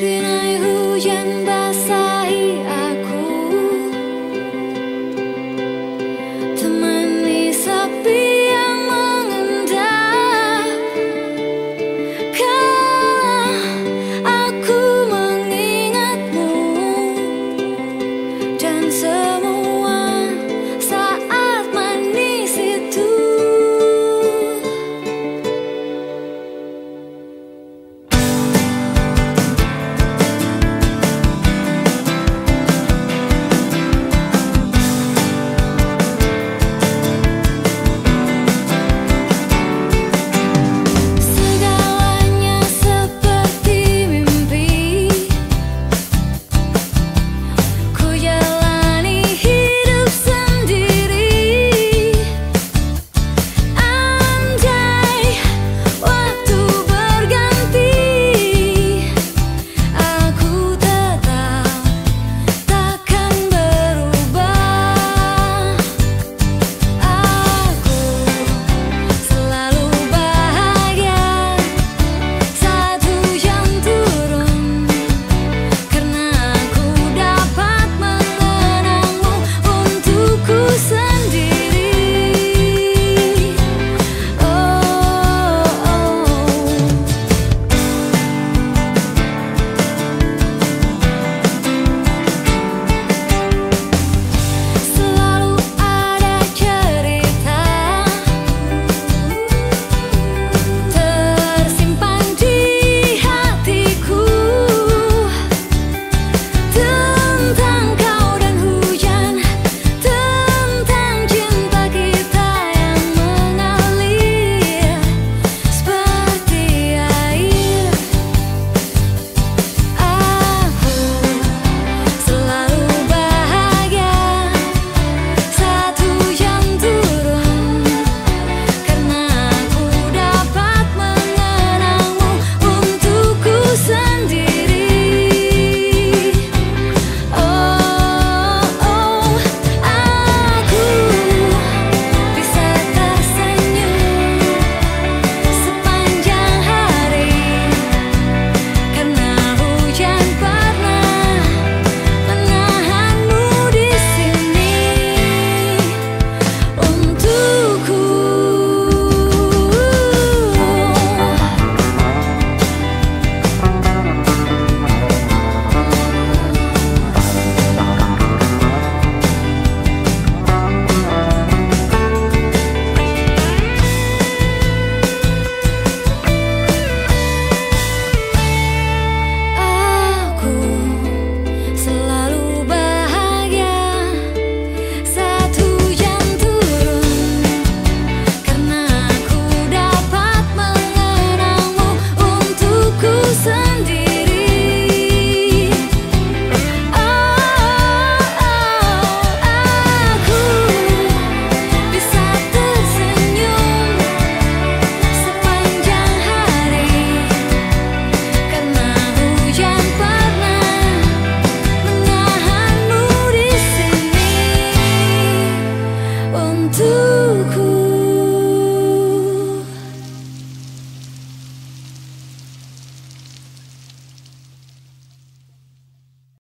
Rinai hujan basah.